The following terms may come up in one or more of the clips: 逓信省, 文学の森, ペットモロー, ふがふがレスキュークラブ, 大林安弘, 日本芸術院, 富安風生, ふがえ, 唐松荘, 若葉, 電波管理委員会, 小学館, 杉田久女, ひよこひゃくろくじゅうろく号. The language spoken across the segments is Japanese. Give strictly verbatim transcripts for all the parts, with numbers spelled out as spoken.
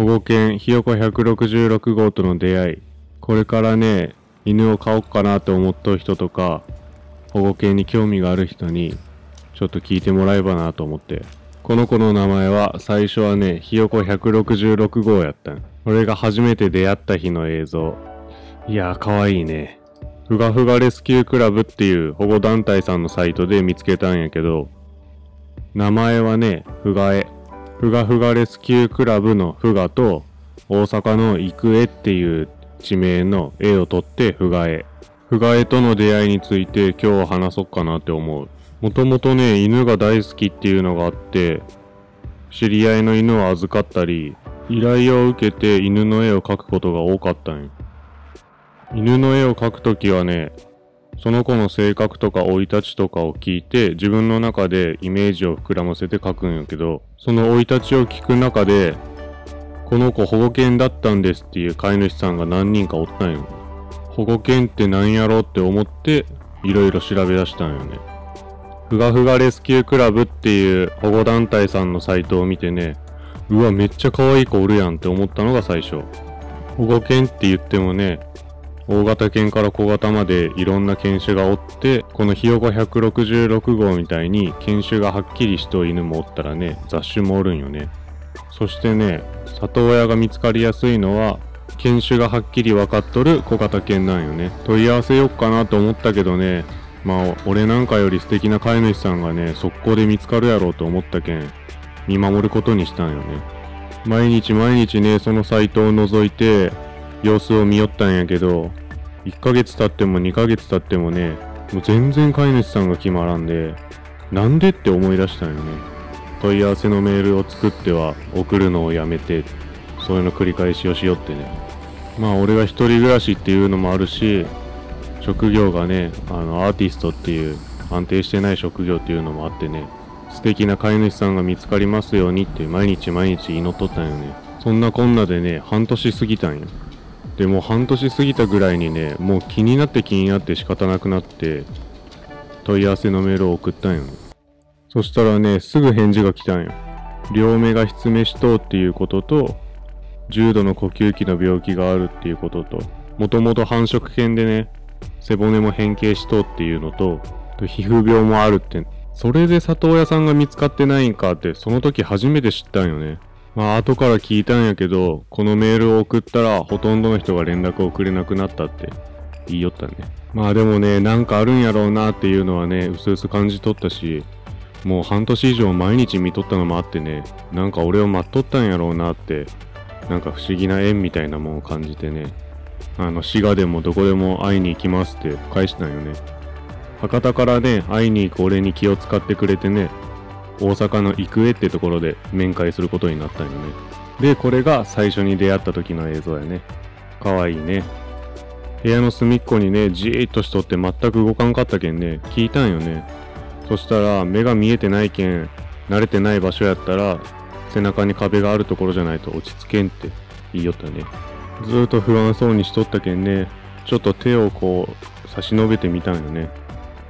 保護犬ひよこひゃくろくじゅうろく号との出会い。これからね、犬を飼おうかなと思っとる人とか、保護犬に興味がある人にちょっと聞いてもらえばなと思って。この子の名前は最初はね、ひよこひゃくろくじゅうろく号やったん。俺が初めて出会った日の映像。いやーかわいいね。ふがふがレスキュークラブっていう保護団体さんのサイトで見つけたんやけど、名前はね、ふがえ。ふがふがレスキュークラブのふがと、大阪の育英っていう地名の絵を取ってふがえ。ふがえとの出会いについて今日は話そうかなって思う。もともとね、犬が大好きっていうのがあって、知り合いの犬を預かったり、依頼を受けて犬の絵を描くことが多かったんよ。犬の絵を描くときはね、その子の性格とか生い立ちとかを聞いて、自分の中でイメージを膨らませて描くんやけど、その生い立ちを聞く中で、この子保護犬だったんですっていう飼い主さんが何人かおったんよ。保護犬って何やろって思って、いろいろ調べ出したんよね。ふがふがレスキュークラブっていう保護団体さんのサイトを見てね、うわ、めっちゃ可愛い子おるやんって思ったのが最初。保護犬って言ってもね、大型犬から小型までいろんな犬種がおって、このひよこひゃくろくじゅうろく号みたいに犬種がはっきりしと犬もおったらね、雑種もおるんよね。そしてね、里親が見つかりやすいのは、犬種がはっきり分かっとる小型犬なんよね。問い合わせよっかなと思ったけどね、まあ俺なんかより素敵な飼い主さんがね、速攻で見つかるやろうと思ったけん、見守ることにしたんよね。毎日毎日ね、そのサイトを覗いて、様子を見よったんやけど、いっかげつ経ってもにかげつ経ってもね、もう全然飼い主さんが決まらんで、なんでって思い出したんよね。問い合わせのメールを作っては送るのをやめて、そういうの繰り返しをしよってね。まあ俺が一人暮らしっていうのもあるし、職業がね、あのアーティストっていう安定してない職業っていうのもあってね、素敵な飼い主さんが見つかりますようにって毎日毎日祈っとったんよね。そんなこんなでね、半年過ぎたんよ。でも半年過ぎたぐらいにね、もう気になって気になって仕方なくなって、問い合わせのメールを送ったんよ。そしたらね、すぐ返事が来たんよ。両目が失明しとうっていうことと、重度の呼吸器の病気があるっていうことと、もともと繁殖犬でね、背骨も変形しとうっていうのと、皮膚病もあるって、それで里親さんが見つかってないんかって、その時初めて知ったんよね。まあ後から聞いたんやけど、このメールを送ったらほとんどの人が連絡をくれなくなったって言いよったね。まあでもね、なんかあるんやろうなっていうのはね、うすうす感じとったし、もう半年以上毎日見とったのもあってね、なんか俺を待っとったんやろうなって、なんか不思議な縁みたいなもんを感じてね、あの滋賀でもどこでも会いに行きますって返したんよね。博多からね、会いに行く俺に気を使ってくれてね、大阪の育英ってところで面会することになったんよね。で、これが最初に出会った時の映像やね。かわいいね。部屋の隅っこにね、じーっとしとって全く動かんかったけんね、聞いたんよね。そしたら、目が見えてないけん、慣れてない場所やったら、背中に壁があるところじゃないと落ち着けんって言いよったね。ずーっと不安そうにしとったけんね、ちょっと手をこう、差し伸べてみたんよね。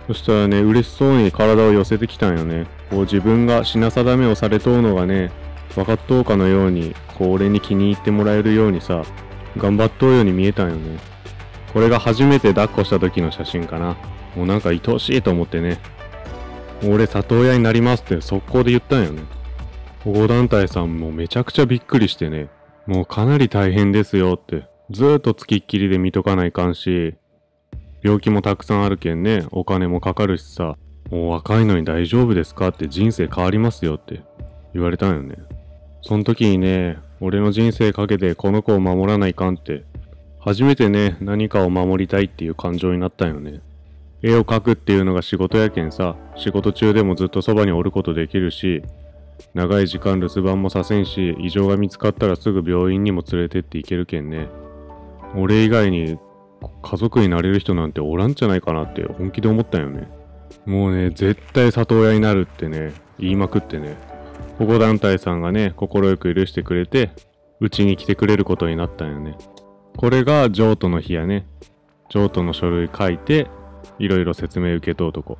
そしたらね、嬉しそうに体を寄せてきたんよね。こう自分が品定めをされとうのがね、分かっとうかのように、こう俺に気に入ってもらえるようにさ、頑張っとうように見えたんよね。これが初めて抱っこした時の写真かな。もうなんか愛おしいと思ってね。俺里親になりますって速攻で言ったんよね。保護団体さんもめちゃくちゃびっくりしてね、もうかなり大変ですよって、ずーっと付きっきりで見とかないかんし、病気もたくさんあるけんね、お金もかかるしさ、もう若いのに大丈夫ですかって、人生変わりますよって言われたんよね。その時にね、俺の人生かけてこの子を守らないかんって、初めてね、何かを守りたいっていう感情になったんよね。絵を描くっていうのが仕事やけんさ、仕事中でもずっとそばにおることできるし、長い時間留守番もさせんし、異常が見つかったらすぐ病院にも連れてっていけるけんね。俺以外に、家族になれる人なんておらんじゃないかなって本気で思ったんよね。もうね、絶対里親になるってね、言いまくってね。保護団体さんがね、心よく許してくれて、うちに来てくれることになったんよね。これが譲渡の日やね。譲渡の書類書いて、いろいろ説明受けとうとこ。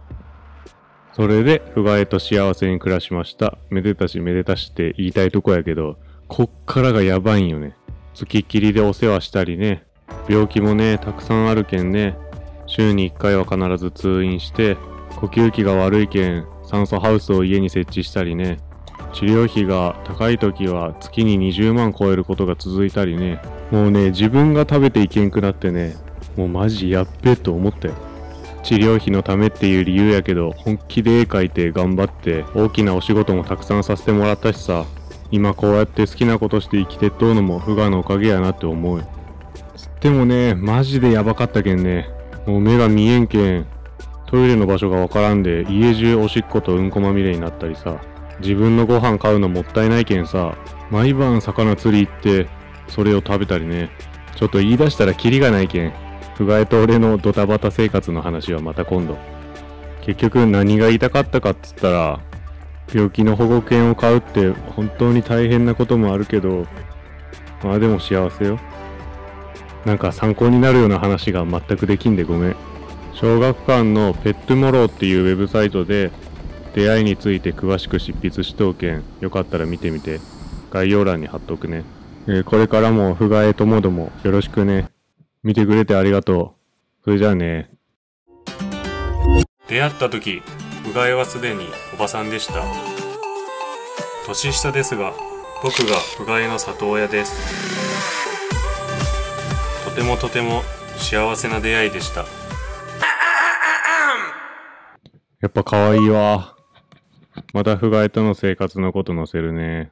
それで、ふがえと幸せに暮らしました。めでたしめでたしって言いたいとこやけど、こっからがやばいんよね。付きっきりでお世話したりね、病気もね、たくさんあるけんね、週にいっかいは必ず通院して、呼吸器が悪いけん、酸素ハウスを家に設置したりね、治療費が高い時は月ににじゅうまん超えることが続いたりね、もうね、自分が食べていけんくなってね、もうマジやっべえと思ったよ。治療費のためっていう理由やけど、本気で絵描いて頑張って、大きなお仕事もたくさんさせてもらったしさ、今こうやって好きなことして生きてっとうのもフガのおかげやなって思う。でもね、マジでやばかったけんね、もう目が見えんけん、トイレの場所がわからんで、家中おしっことうんこまみれになったりさ、自分のご飯買うのもったいないけんさ、毎晩魚釣り行って、それを食べたりね、ちょっと言い出したらキリがないけん、フガエと俺のドタバタ生活の話はまた今度。結局何が言いたかったかっつったら、病気の保護犬を買うって本当に大変なこともあるけど、まあでも幸せよ。なんか参考になるような話が全くできんでごめん。小学館のペットモローっていうウェブサイトで出会いについて詳しく執筆しとうけん、よかったら見てみて。概要欄に貼っとくね。えー、これからもフガエともどもよろしくね。見てくれてありがとう。それじゃあね。出会った時、フガエはすでにおばさんでした。年下ですが、僕がフガエの里親です。とてもとても幸せな出会いでした。やっぱ可愛いわ。またフガエとの生活のこと載せるね。